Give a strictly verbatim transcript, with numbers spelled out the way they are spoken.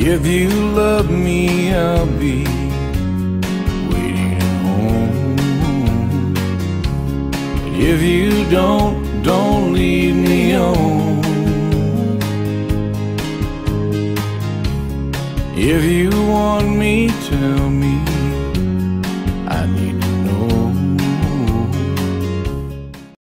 If you love me, I'll be waiting at home. And if you don't, don't leave me on. If you want me, tell me.